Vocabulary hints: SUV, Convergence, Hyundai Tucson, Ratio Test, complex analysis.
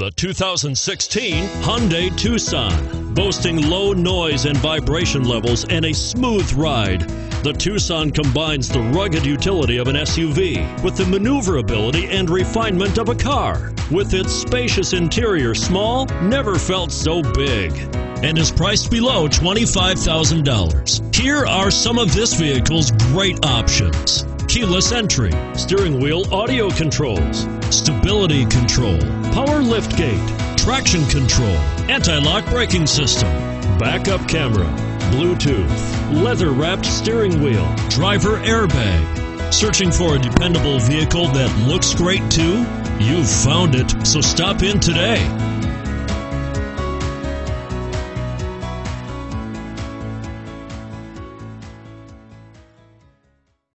the 2016 Hyundai Tucson. Boasting low noise and vibration levels and a smooth ride, the Tucson combines the rugged utility of an SUV with the maneuverability and refinement of a car. With its spacious interior, small never felt so big, and is priced below $25,000. Here are some of this vehicle's great options: keyless entry, steering wheel audio controls, stability control, power liftgate, traction control, anti-lock braking system, backup camera, Bluetooth, leather-wrapped steering wheel, driver airbag. Searching for a dependable vehicle that looks great too? You've found it, so stop in today.